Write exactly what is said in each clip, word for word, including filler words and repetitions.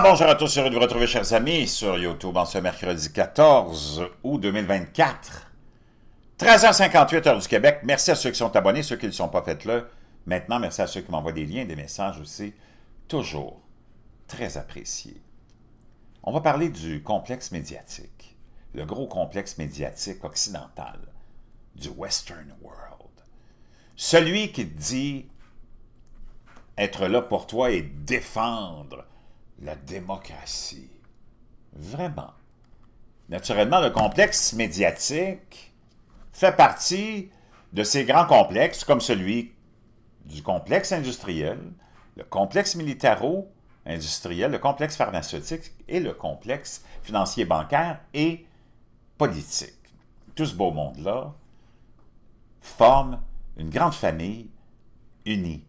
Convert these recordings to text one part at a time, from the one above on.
Ah, bonjour à tous, heureux de vous retrouver, chers amis, sur YouTube en ce mercredi quatorze août deux mille vingt-quatre, treize heures cinquante-huit, heure du Québec. Merci à ceux qui sont abonnés, ceux qui ne le sont pas, faites-le maintenant. Merci à ceux qui m'envoient des liens, des messages aussi, toujours très appréciés. On va parler du complexe médiatique, le gros complexe médiatique occidental du Western World. Celui qui te dit être là pour toi et défendre la démocratie. Vraiment. Naturellement, le complexe médiatique fait partie de ces grands complexes, comme celui du complexe industriel, le complexe militaro-industriel, le complexe pharmaceutique et le complexe financier bancaire et politique. Tout ce beau monde-là forme une grande famille unie.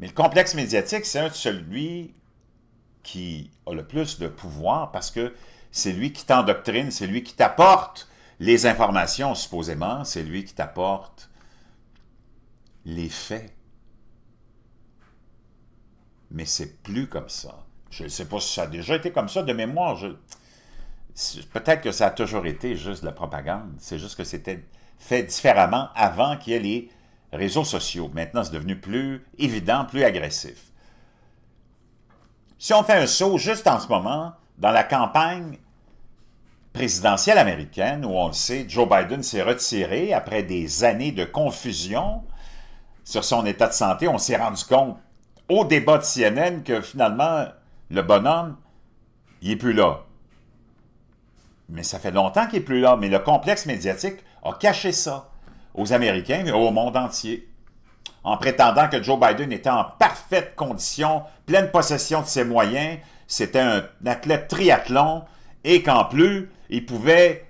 Mais le complexe médiatique, c'est un de celui qui a le plus de pouvoir parce que c'est lui qui t'endoctrine, c'est lui qui t'apporte les informations, supposément, c'est lui qui t'apporte les faits. Mais c'est plus comme ça. Je ne sais pas si ça a déjà été comme ça de mémoire. Je... Peut-être que ça a toujours été juste de la propagande. C'est juste que c'était fait différemment avant qu'il y ait les réseaux sociaux. Maintenant, c'est devenu plus évident, plus agressif. Si on fait un saut juste en ce moment, dans la campagne présidentielle américaine, où on le sait, Joe Biden s'est retiré après des années de confusion sur son état de santé, on s'est rendu compte au débat de C N N que finalement, le bonhomme, il n'est plus là. Mais ça fait longtemps qu'il n'est plus là, mais le complexe médiatique a caché ça aux Américains et au monde entier, en prétendant que Joe Biden était en parfaite condition, pleine possession de ses moyens, c'était un athlète triathlon, et qu'en plus, il pouvait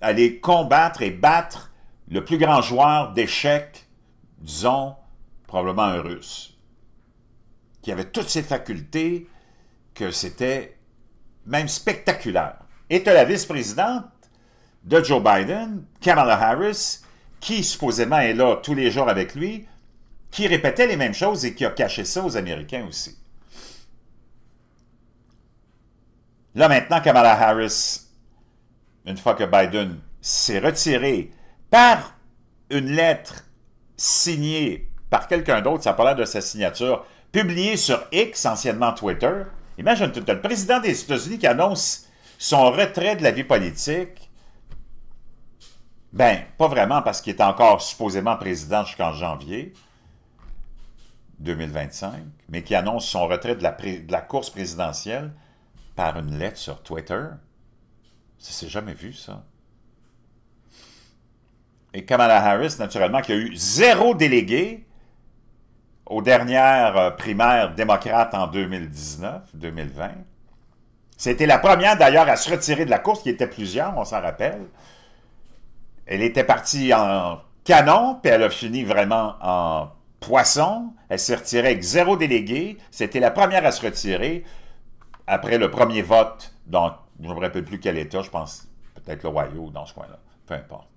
aller combattre et battre le plus grand joueur d'échecs, disons, probablement un Russe, qui avait toutes ses facultés, que c'était même spectaculaire. Et tu as la vice-présidente de Joe Biden, Kamala Harris, qui supposément est là tous les jours avec lui, qui répétait les mêmes choses et qui a caché ça aux Américains aussi. Là, maintenant, Kamala Harris, une fois que Biden s'est retiré par une lettre signée par quelqu'un d'autre, ça n'a pas l'air de sa signature, publiée sur X, anciennement Twitter, imagine tout le président des États-Unis qui annonce son retrait de la vie politique. Ben, pas vraiment, parce qu'il est encore supposément président jusqu'en janvier deux mille vingt-cinq, mais qui annonce son retrait de la, pré de la course présidentielle par une lettre sur Twitter. Ça s'est jamais vu, ça. Et Kamala Harris, naturellement, qui a eu zéro délégué aux dernières primaires démocrates en deux mille dix-neuf deux mille vingt. C'était la première, d'ailleurs, à se retirer de la course, qui était plusieurs, on s'en rappelle. Elle était partie en canon, puis elle a fini vraiment en poisson. Elle s'est retirée avec zéro délégué. C'était la première à se retirer après le premier vote dans, je ne me rappelle plus quel État, je pense peut-être l'Ohio ou dans ce coin-là. Peu importe.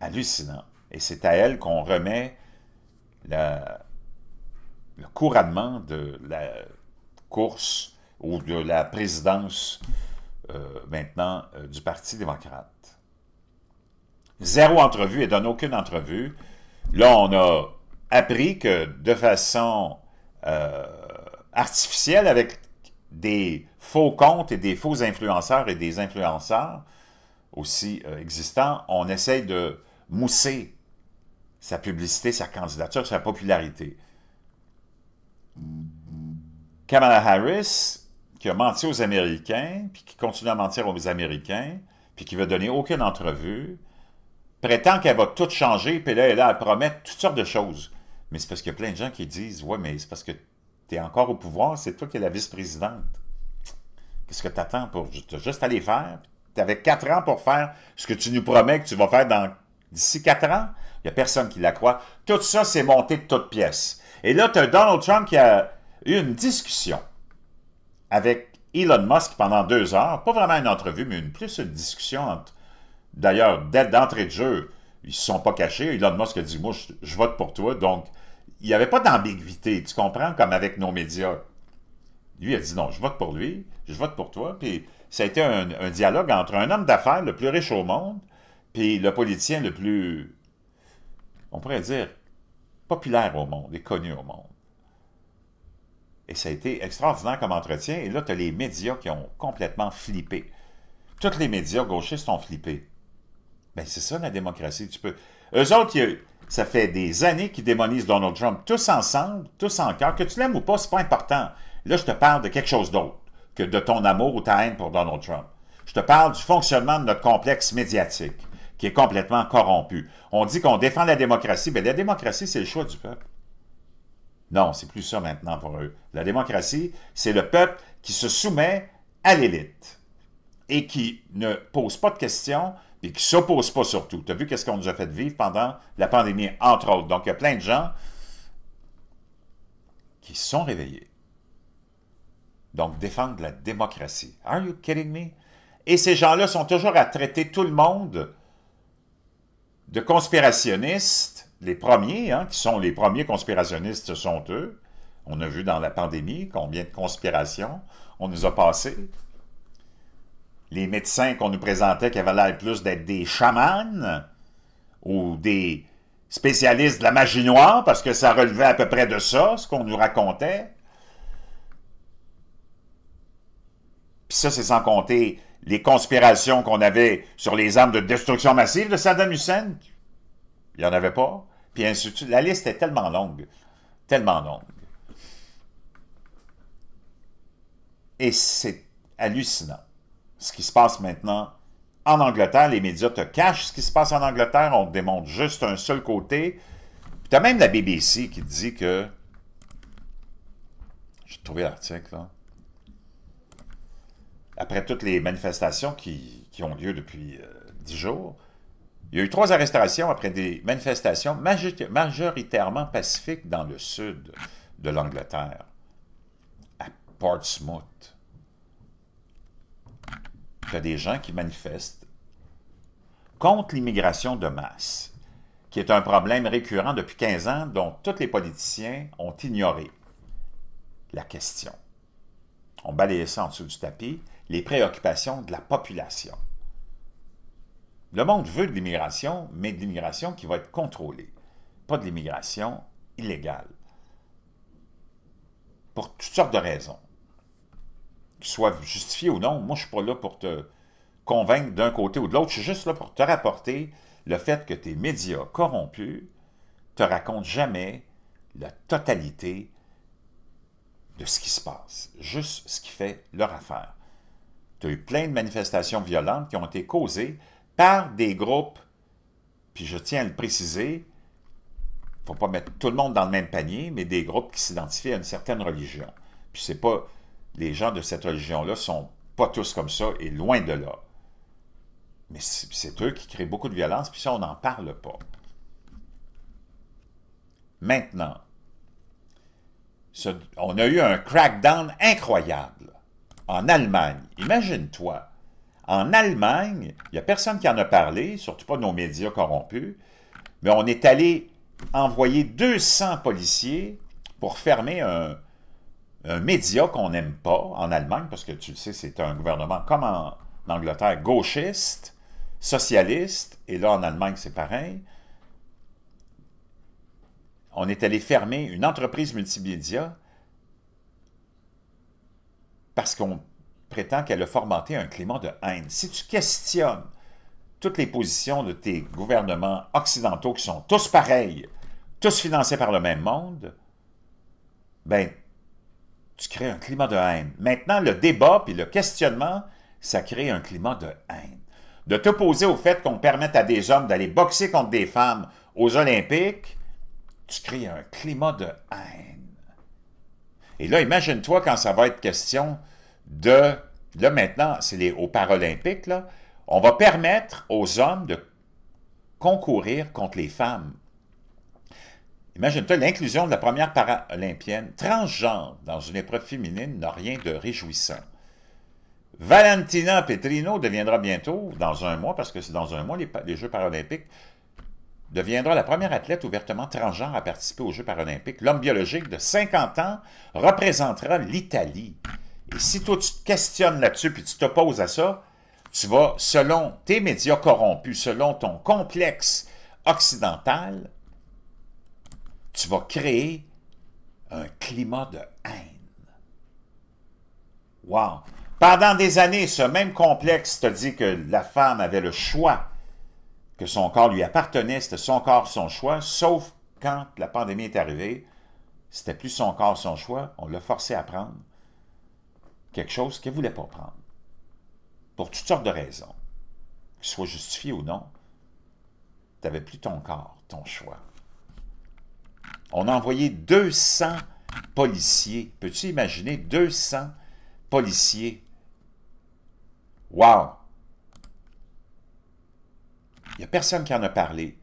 Hallucinant. Et c'est à elle qu'on remet la, le couronnement de la course ou de la présidence euh, maintenant euh, du Parti démocrate. Zéro entrevue, et donne aucune entrevue. Là, on a appris que de façon euh, artificielle, avec des faux comptes et des faux influenceurs et des influenceurs aussi euh, existants, on essaye de mousser sa publicité, sa candidature, sa popularité. Kamala Harris, qui a menti aux Américains, puis qui continue à mentir aux Américains, puis qui ne veut donner aucune entrevue, prétend qu'elle va tout changer, puis là, elle a à promettre toutes sortes de choses. Mais c'est parce qu'il y a plein de gens qui disent « Ouais, mais c'est parce que tu es encore au pouvoir, c'est toi qui es la vice-présidente. Qu'est-ce que tu attends pour juste aller faire? Tu avais quatre ans pour faire ce que tu nous promets que tu vas faire dans d'ici quatre ans. Il n'y a personne qui la croit. Tout ça, c'est monté de toutes pièces. Et là, tu as Donald Trump qui a eu une discussion avec Elon Musk pendant deux heures. Pas vraiment une entrevue, mais une, plus une discussion entre... D'ailleurs, dès d'entrée de jeu, ils ne se sont pas cachés. Elon Musk a dit « Moi, je, je vote pour toi. » Donc, il n'y avait pas d'ambiguïté, tu comprends, comme avec nos médias. Lui, il a dit non, je vote pour lui, je vote pour toi. Puis ça a été un, un dialogue entre un homme d'affaires le plus riche au monde puis le politicien le plus, on pourrait dire, populaire au monde et connu au monde. Et ça a été extraordinaire comme entretien. Et là, tu as les médias qui ont complètement flippé. Tous les médias gauchistes ont flippé. Bien, c'est ça la démocratie. Tu peux... Eux autres, ça fait des années qu'ils démonisent Donald Trump, tous ensemble, tous en cœur. Que tu l'aimes ou pas, c'est pas important. Là, je te parle de quelque chose d'autre que de ton amour ou ta haine pour Donald Trump. Je te parle du fonctionnement de notre complexe médiatique, qui est complètement corrompu. On dit qu'on défend la démocratie, mais la démocratie, c'est le choix du peuple. Non, c'est plus ça maintenant pour eux. La démocratie, c'est le peuple qui se soumet à l'élite et qui ne pose pas de questions et qui ne s'oppose pas surtout. Tu as vu qu'est-ce qu'on nous a fait vivre pendant la pandémie, entre autres. Donc, il y a plein de gens qui se sont réveillés. Donc, défendre la démocratie. Are you kidding me? Et ces gens-là sont toujours à traiter tout le monde de conspirationnistes. Les premiers, hein, qui sont les premiers conspirationnistes, sont eux. On a vu dans la pandémie combien de conspirations on nous a passées. Les médecins qu'on nous présentait qui avaient l'air plus d'être des chamans ou des spécialistes de la magie noire, parce que ça relevait à peu près de ça, ce qu'on nous racontait. Puis ça, c'est sans compter les conspirations qu'on avait sur les armes de destruction massive de Saddam Hussein. Il n'y en avait pas. Puis ainsi de suite. La liste est tellement longue. Tellement longue. Et c'est hallucinant, ce qui se passe maintenant en Angleterre. Les médias te cachent ce qui se passe en Angleterre. On te démontre juste un seul côté. Puis tu as même la B B C qui dit que... J'ai trouvé l'article, là. Après toutes les manifestations qui, qui ont lieu depuis dix euh, jours, il y a eu trois arrestations après des manifestations majoritairement pacifiques dans le sud de l'Angleterre, à Portsmouth. Il y a des gens qui manifestent contre l'immigration de masse, qui est un problème récurrent depuis quinze ans dont tous les politiciens ont ignoré la question. On balayait ça en dessous du tapis. Les préoccupations de la population. Le monde veut de l'immigration, mais de l'immigration qui va être contrôlée, pas de l'immigration illégale, pour toutes sortes de raisons, qu'ils soient justifiées ou non. Moi, je ne suis pas là pour te convaincre d'un côté ou de l'autre, je suis juste là pour te rapporter le fait que tes médias corrompus ne te racontent jamais la totalité de ce qui se passe, juste ce qui fait leur affaire. Il y a eu plein de manifestations violentes qui ont été causées par des groupes, puis je tiens à le préciser, il ne faut pas mettre tout le monde dans le même panier, mais des groupes qui s'identifient à une certaine religion. Puis c'est pas, les gens de cette religion-là ne sont pas tous comme ça, et loin de là. Mais c'est eux qui créent beaucoup de violence, puis ça, on n'en parle pas. Maintenant, ce, on a eu un crackdown incroyable. En Allemagne, imagine-toi, en Allemagne, il n'y a personne qui en a parlé, surtout pas nos médias corrompus, mais on est allé envoyer deux cents policiers pour fermer un, un média qu'on n'aime pas en Allemagne, parce que tu le sais, c'est un gouvernement comme en Angleterre, gauchiste, socialiste, et là en Allemagne c'est pareil. On est allé fermer une entreprise multimédia parce qu'on prétend qu'elle a formaté un climat de haine. Si tu questionnes toutes les positions de tes gouvernements occidentaux qui sont tous pareils, tous financés par le même monde, ben, tu crées un climat de haine. Maintenant, le débat et le questionnement, ça crée un climat de haine. De t'opposer au fait qu'on permette à des hommes d'aller boxer contre des femmes aux Olympiques, tu crées un climat de haine. Et là, imagine-toi quand ça va être question de... Là, maintenant, c'est les... aux Paralympiques, là. On va permettre aux hommes de concourir contre les femmes. Imagine-toi l'inclusion de la première paralympienne transgenre dans une épreuve féminine n'a rien de réjouissant. Valentina Petrino deviendra bientôt, dans un mois, parce que c'est dans un mois les, les Jeux paralympiques, deviendra la première athlète ouvertement transgenre à participer aux Jeux paralympiques. L'homme biologique de cinquante ans représentera l'Italie. Et si toi, tu te questionnes là-dessus puis tu t'opposes à ça, tu vas, selon tes médias corrompus, selon ton complexe occidental, tu vas créer un climat de haine. Wow! Pendant des années, ce même complexe te dit que la femme avait le choix, que son corps lui appartenait, c'était son corps, son choix, sauf quand la pandémie est arrivée, c'était plus son corps, son choix, on l'a forcé à prendre quelque chose qu'elle ne voulait pas prendre, pour toutes sortes de raisons, qu'elles soient justifiées ou non, tu n'avais plus ton corps, ton choix. On a envoyé deux cents policiers, peux-tu imaginer deux cents policiers? Wow! Il n'y a personne qui en a parlé.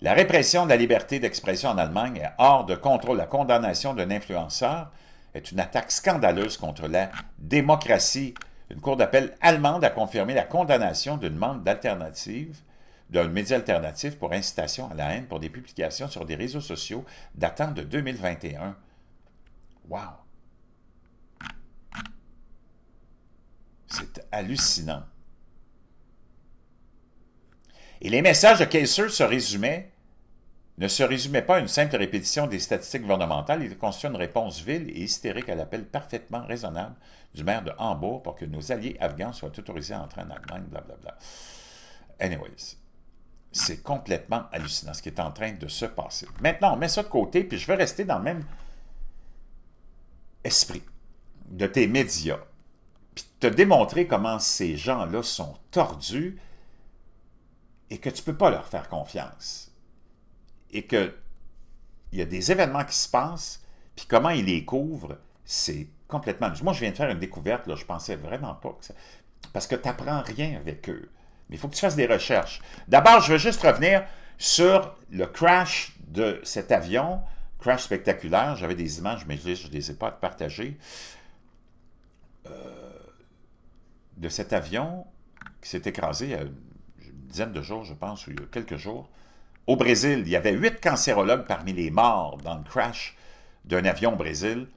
La répression de la liberté d'expression en Allemagne est hors de contrôle. La condamnation d'un influenceur est une attaque scandaleuse contre la démocratie. Une cour d'appel allemande a confirmé la condamnation d'une membre d'alternative, d'un média alternatif pour incitation à la haine pour des publications sur des réseaux sociaux datant de deux mille vingt et un. Wow! C'est hallucinant. Et les messages de Kaiser se résumaient, ne se résumaient pas à une simple répétition des statistiques gouvernementales. Ils constituent une réponse vile et hystérique à l'appel parfaitement raisonnable du maire de Hambourg pour que nos alliés afghans soient autorisés à entrer en Allemagne, blablabla. Anyways, c'est complètement hallucinant ce qui est en train de se passer. Maintenant, on met ça de côté, puis je vais rester dans le même esprit de tes médias, puis te démontrer comment ces gens-là sont tordus, et que tu ne peux pas leur faire confiance, et qu'il y a des événements qui se passent, puis comment ils les couvrent, c'est complètement... Moi, je viens de faire une découverte, là, je ne pensais vraiment pas que ça... Parce que tu n'apprends rien avec eux, mais il faut que tu fasses des recherches. D'abord, je veux juste revenir sur le crash de cet avion, crash spectaculaire, j'avais des images, mais je ne les ai pas partagées, euh, de cet avion qui s'est écrasé... à dizaine de jours, je pense, ou il y a quelques jours, au Brésil. Il y avait huit cancérologues parmi les morts dans le crash d'un avion au Brésil,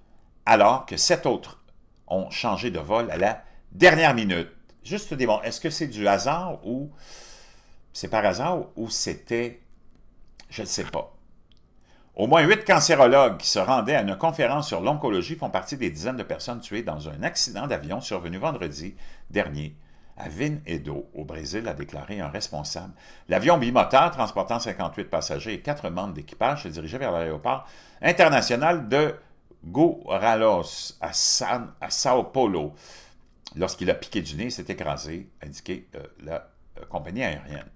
alors que sept autres ont changé de vol à la dernière minute. Juste des bons, est-ce que c'est du hasard ou c'est par hasard ou c'était, je ne sais pas. Au moins huit cancérologues qui se rendaient à une conférence sur l'oncologie font partie des dizaines de personnes tuées dans un accident d'avion survenu vendredi dernier à Vinhedo, au Brésil, a déclaré un responsable. L'avion bimoteur transportant cinquante-huit passagers et quatre membres d'équipage se dirigeait vers l'aéroport international de Guarulhos à, San, à Sao Paulo. Lorsqu'il a piqué du nez, il s'est écrasé, a indiqué euh, la euh, compagnie aérienne.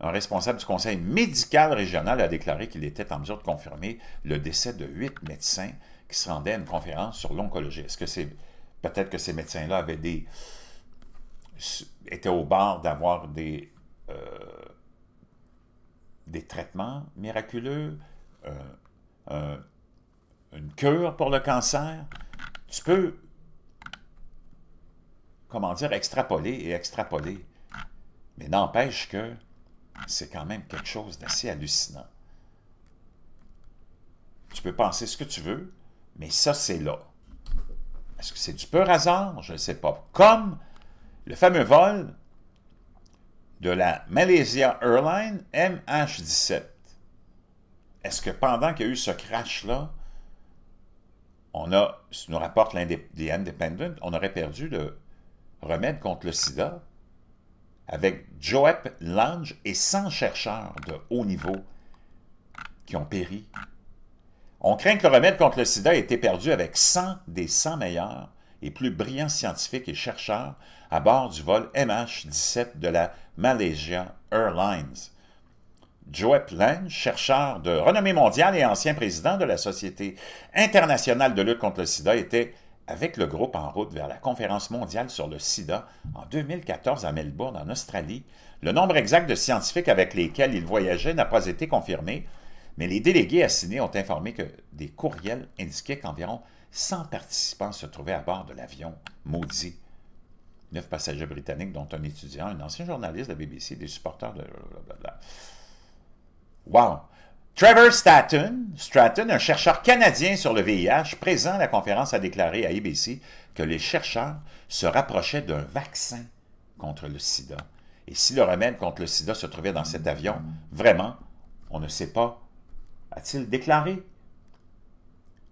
Un responsable du conseil médical régional a déclaré qu'il était en mesure de confirmer le décès de huit médecins qui se rendaient à une conférence sur l'oncologie. Est-ce que c'est... Peut-être que ces médecins-là avaient des... étaient au bord d'avoir des, euh, des traitements miraculeux, euh, euh, une cure pour le cancer. Tu peux, comment dire, extrapoler et extrapoler. Mais n'empêche que c'est quand même quelque chose d'assez hallucinant. Tu peux penser ce que tu veux, mais ça, c'est là. Est-ce que c'est du pur hasard? Je ne sais pas. Comme... le fameux vol de la Malaysia Airlines M H dix-sept. Est-ce que pendant qu'il y a eu ce crash-là, on a, ce nous rapporte l'Independent, on aurait perdu le remède contre le sida avec Joep Lange et cent chercheurs de haut niveau qui ont péri. On craint que le remède contre le sida ait été perdu avec cent des cent meilleurs et plus brillants scientifiques et chercheurs à bord du vol M H dix-sept de la Malaysia Airlines. Joep Lange, chercheur de renommée mondiale et ancien président de la Société internationale de lutte contre le sida, était avec le groupe en route vers la conférence mondiale sur le sida en deux mille quatorze à Melbourne, en Australie. Le nombre exact de scientifiques avec lesquels il voyageait n'a pas été confirmé, mais les délégués assignés ont informé que des courriels indiquaient qu'environ cent participants se trouvaient à bord de l'avion maudit. Neuf passagers britanniques, dont un étudiant, un ancien journaliste de la B B C, des supporters de... blablabla. Wow! Trevor Stratton, Stratton, un chercheur canadien sur le V I H, présent à la conférence, a déclaré à B B C que les chercheurs se rapprochaient d'un vaccin contre le sida. Et si le remède contre le sida se trouvait dans cet avion, vraiment, on ne sait pas, a-t-il déclaré.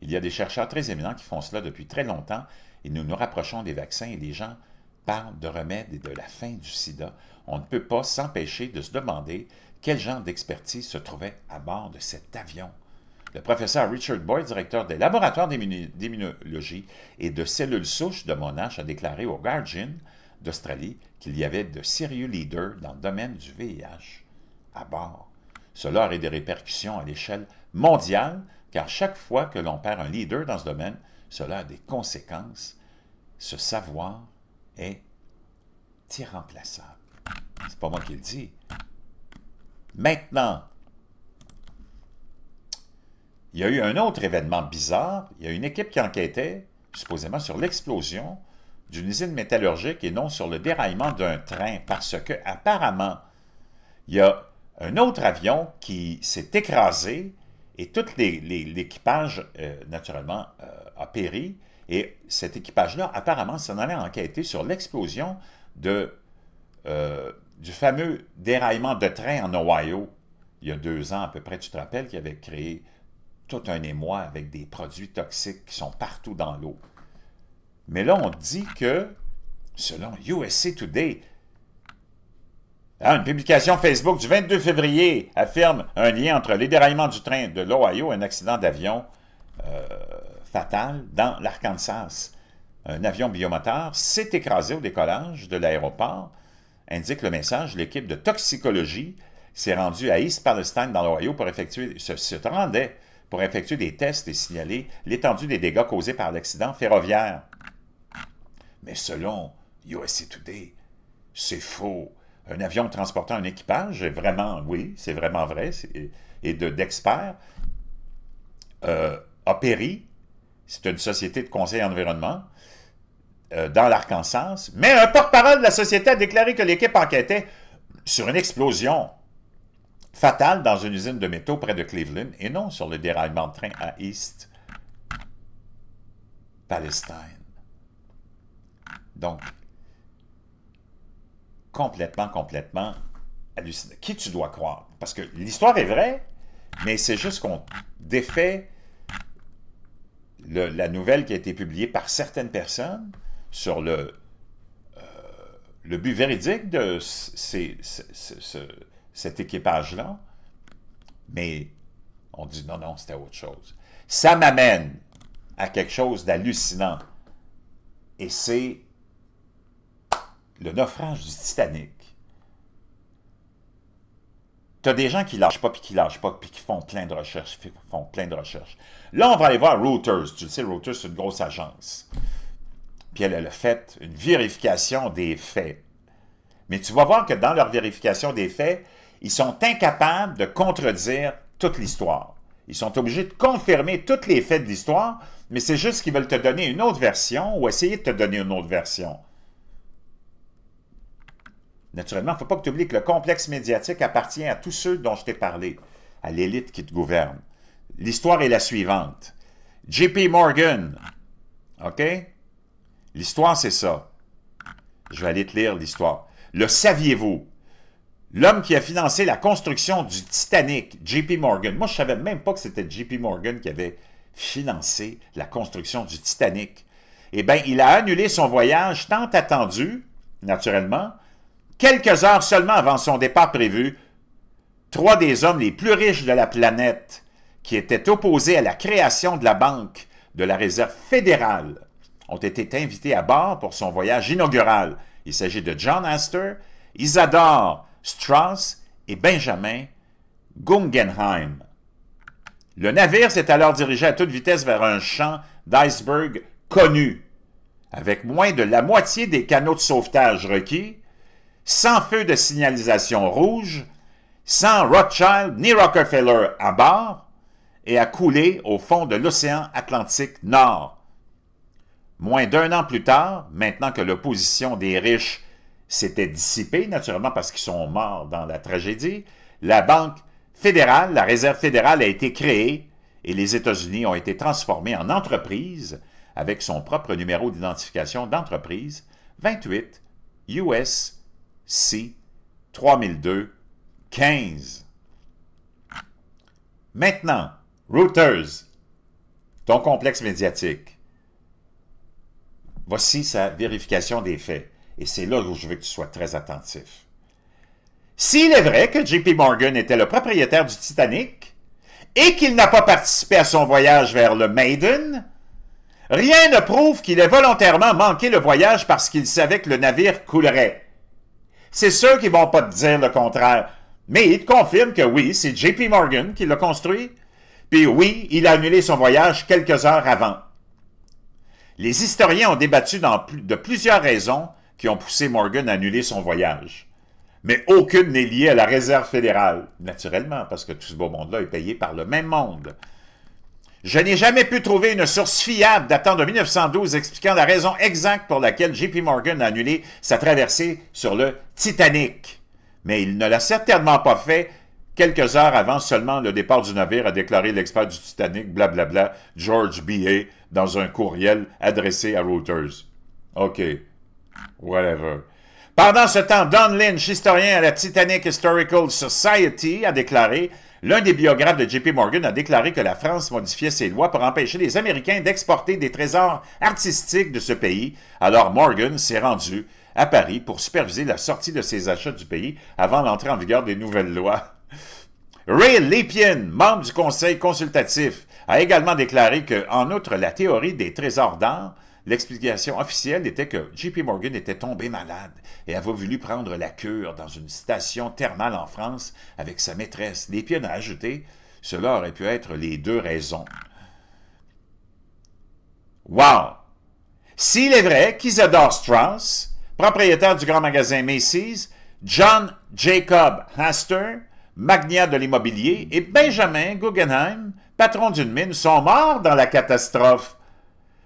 Il y a des chercheurs très éminents qui font cela depuis très longtemps et nous nous rapprochons des vaccins et les gens parlent de remède et de la fin du sida. On ne peut pas s'empêcher de se demander quel genre d'expertise se trouvait à bord de cet avion. Le professeur Richard Boyd, directeur des laboratoires d'immunologie et de cellules souches de Monash, a déclaré au Guardian d'Australie qu'il y avait de sérieux leaders dans le domaine du V I H à bord. Cela aurait des répercussions à l'échelle mondiale, car chaque fois que l'on perd un leader dans ce domaine, cela a des conséquences. Ce savoir est irremplaçable. C'est pas moi qui le dis. Maintenant, il y a eu un autre événement bizarre. Il y a une équipe qui enquêtait, supposément, sur l'explosion d'une usine métallurgique et non sur le déraillement d'un train, parce que, apparemment, il y a un autre avion qui s'est écrasé et tout l'équipage, euh, naturellement, euh, a péri. Et cet équipage-là, apparemment, s'en allait enquêter sur l'explosion de... Euh, du fameux déraillement de train en Ohio, il y a deux ans à peu près, tu te rappelles, qui avait créé tout un émoi avec des produits toxiques qui sont partout dans l'eau. Mais là, on dit que, selon U S A Today, une publication Facebook du vingt-deux février affirme un lien entre les déraillements du train de l'Ohio et un accident d'avion euh, fatal dans l'Arkansas. Un avion biomoteur s'est écrasé au décollage de l'aéroport, indique le message. L'équipe de toxicologie s'est rendue à East Palestine dans l'Ohio pour effectuer, se, se rendait pour effectuer des tests et signaler l'étendue des dégâts causés par l'accident ferroviaire. Mais selon U S A Today, c'est faux. Un avion transportant un équipage, est vraiment, oui, c'est vraiment vrai, et d'experts, de, euh, a péri, c'est une société de conseil environnement, dans l'Arkansas, mais un porte-parole de la société a déclaré que l'équipe enquêtait sur une explosion fatale dans une usine de métaux près de Cleveland et non sur le déraillement de train à East Palestine. Donc, complètement, complètement hallucinant. Qui tu dois croire? Parce que l'histoire est vraie, mais c'est juste qu'on défait le, la nouvelle qui a été publiée par certaines personnes sur le, euh, le but véridique de ces, ces, ces, ces, cet équipage-là, mais on dit non, non, c'était autre chose. Ça m'amène à quelque chose d'hallucinant, et c'est le naufrage du Titanic. Tu as des gens qui lâchent pas, puis qui lâchent pas, puis qui font plein de recherches, puis font plein de recherches. Là, on va aller voir Reuters. Tu le sais, Reuters, c'est une grosse agence. Puis elle a fait une vérification des faits. Mais tu vas voir que dans leur vérification des faits, ils sont incapables de contredire toute l'histoire. Ils sont obligés de confirmer tous les faits de l'histoire, mais c'est juste qu'ils veulent te donner une autre version ou essayer de te donner une autre version. Naturellement, il ne faut pas que tu oublies que le complexe médiatique appartient à tous ceux dont je t'ai parlé, à l'élite qui te gouverne. L'histoire est la suivante. J P Morgan, OK? L'histoire, c'est ça. Je vais aller te lire l'histoire. Le saviez-vous? L'homme qui a financé la construction du Titanic, J P Morgan. Moi, je ne savais même pas que c'était J P Morgan qui avait financé la construction du Titanic. Eh bien, il a annulé son voyage tant attendu, naturellement, quelques heures seulement avant son départ prévu. Trois des hommes les plus riches de la planète qui étaient opposés à la création de la Banque de la Réserve fédérale ont été invités à bord pour son voyage inaugural. Il s'agit de John Astor, Isadore Strauss et Benjamin Guggenheim. Le navire s'est alors dirigé à toute vitesse vers un champ d'iceberg connu, avec moins de la moitié des canaux de sauvetage requis, sans feu de signalisation rouge, sans Rothschild ni Rockefeller à bord, et a coulé au fond de l'océan Atlantique Nord. Moins d'un an plus tard, maintenant que l'opposition des riches s'était dissipée, naturellement parce qu'ils sont morts dans la tragédie, la Banque fédérale, la réserve fédérale a été créée et les États-Unis ont été transformés en entreprise avec son propre numéro d'identification d'entreprise vingt-huit U S C trois mille deux quinze. Maintenant, Reuters, ton complexe médiatique. Voici sa vérification des faits. Et c'est là où je veux que tu sois très attentif. S'il est vrai que J P Morgan était le propriétaire du Titanic et qu'il n'a pas participé à son voyage vers le Maiden, rien ne prouve qu'il ait volontairement manqué le voyage parce qu'il savait que le navire coulerait. C'est sûr qu'ils ne vont pas te dire le contraire, mais ils te confirment que oui, c'est J P Morgan qui l'a construit, puis oui, il a annulé son voyage quelques heures avant. Les historiens ont débattu dans plus de plusieurs raisons qui ont poussé Morgan à annuler son voyage. Mais aucune n'est liée à la réserve fédérale, naturellement, parce que tout ce beau monde-là est payé par le même monde. Je n'ai jamais pu trouver une source fiable datant de mille neuf cent douze expliquant la raison exacte pour laquelle J P Morgan a annulé sa traversée sur le Titanic. Mais il ne l'a certainement pas fait quelques heures avant seulement le départ du navire, a déclaré l'expert du Titanic, blablabla, George B A, dans un courriel adressé à Reuters. OK. Whatever. Pendant ce temps, Don Lynch, historien à la Titanic Historical Society, a déclaré, l'un des biographes de J P Morgan a déclaré que la France modifiait ses lois pour empêcher les Américains d'exporter des trésors artistiques de ce pays. Alors Morgan s'est rendu à Paris pour superviser la sortie de ses achats du pays avant l'entrée en vigueur des nouvelles lois. Ray Lipian, membre du Conseil consultatif, a également déclaré que, en outre la théorie des trésors d'art, l'explication officielle était que J P Morgan était tombé malade et avait voulu prendre la cure dans une station thermale en France avec sa maîtresse. Lépine a ajouté, cela aurait pu être les deux raisons. Wow! S'il est vrai qu'Isadore Strauss, propriétaire du grand magasin Macy's, John Jacob Astor, magnat de l'immobilier, et Benjamin Guggenheim, patron d'une mine, sont morts dans la catastrophe.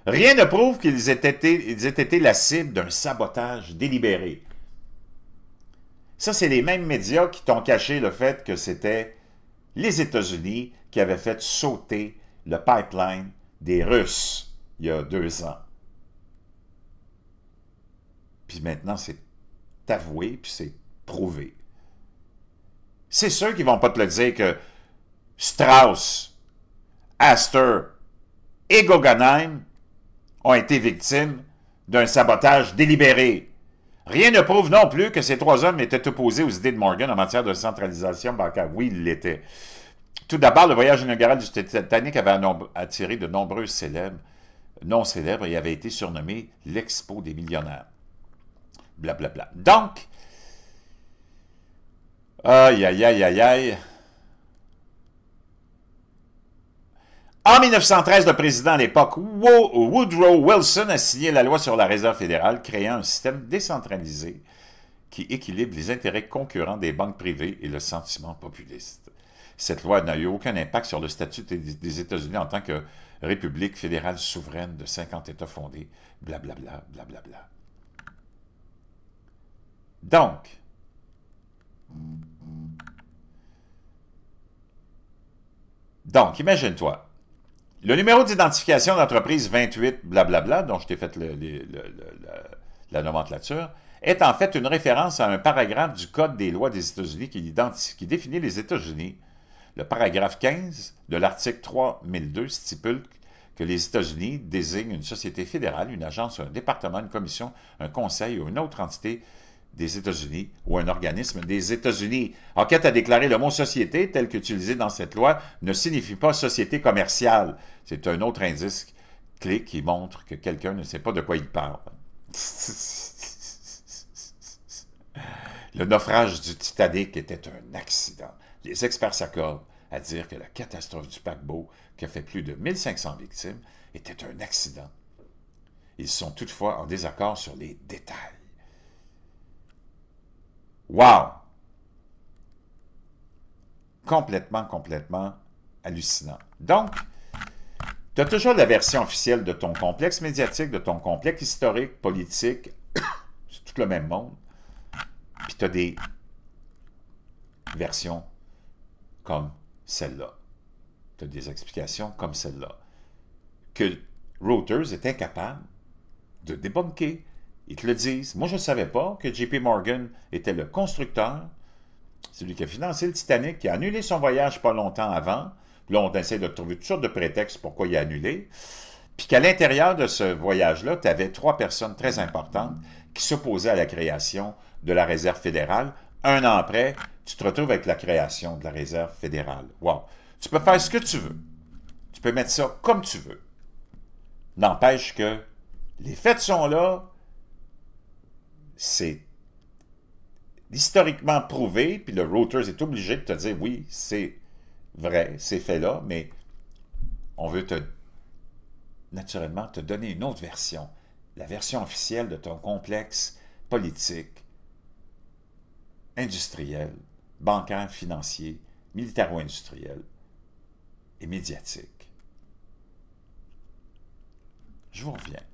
Rien ne prouve qu'ils aient été, ils aient été la cible d'un sabotage délibéré. Ça, c'est les mêmes médias qui t'ont caché le fait que c'était les États-Unis qui avaient fait sauter le pipeline des Russes il y a deux ans. Puis maintenant, c'est avoué, puis c'est prouvé. C'est sûr qu'ils ne vont pas te le dire que Strauss, Astor et Guggenheim ont été victimes d'un sabotage délibéré. Rien ne prouve non plus que ces trois hommes étaient opposés aux idées de Morgan en matière de centralisation bancaire. Oui, ils l'étaient. Tout d'abord, le voyage inaugural du Titanic avait attiré de nombreux célèbres, non célèbres, et avait été surnommé l'Expo des millionnaires. Blablabla. Bla, bla. Donc, aïe, aïe, aïe, aïe, aïe. En mille neuf cent treize, le président à l'époque, Woodrow Wilson, a signé la loi sur la réserve fédérale, créant un système décentralisé qui équilibre les intérêts concurrents des banques privées et le sentiment populiste. Cette loi n'a eu aucun impact sur le statut des États-Unis en tant que république fédérale souveraine de cinquante États fondés, blablabla, blablabla. Donc, donc imagine-toi, le numéro d'identification d'entreprise vingt-huit, blablabla, dont je t'ai fait le, le, le, le, la nomenclature, est en fait une référence à un paragraphe du Code des lois des États-Unis qui, qui définit les États-Unis. Le paragraphe quinze de l'article trois mille deux stipule que les États-Unis désignent une société fédérale, une agence, un département, une commission, un conseil ou une autre entité des États-Unis ou un organisme des États-Unis. Enquête a déclaré le mot « société » tel qu'utilisé dans cette loi ne signifie pas « société commerciale ». C'est un autre indice clé qui montre que quelqu'un ne sait pas de quoi il parle. Le naufrage du Titanic était un accident. Les experts s'accordent à dire que la catastrophe du paquebot, qui a fait plus de mille cinq cents victimes, était un accident. Ils sont toutefois en désaccord sur les détails. Wow! Complètement, complètement hallucinant. Donc, tu as toujours la version officielle de ton complexe médiatique, de ton complexe historique, politique, c'est tout le même monde. Puis tu as des versions comme celle-là. Tu as des explications comme celle-là, que Reuters est incapable de débunker. Ils te le disent. Moi, je ne savais pas que J P Morgan était le constructeur, celui qui a financé le Titanic, qui a annulé son voyage pas longtemps avant. Là, on essaie de trouver toutes sortes de prétextes pourquoi il a annulé. Puis qu'à l'intérieur de ce voyage-là, tu avais trois personnes très importantes qui s'opposaient à la création de la Réserve fédérale. Un an après, tu te retrouves avec la création de la Réserve fédérale. Wow! Tu peux faire ce que tu veux. Tu peux mettre ça comme tu veux. N'empêche que les faits sont là, c'est historiquement prouvé, puis le Reuters est obligé de te dire « oui, c'est vrai, ces faits-là, mais on veut te naturellement te donner une autre version, la version officielle de ton complexe politique, industriel, bancaire, financier, militaro-industriel et médiatique. » Je vous reviens.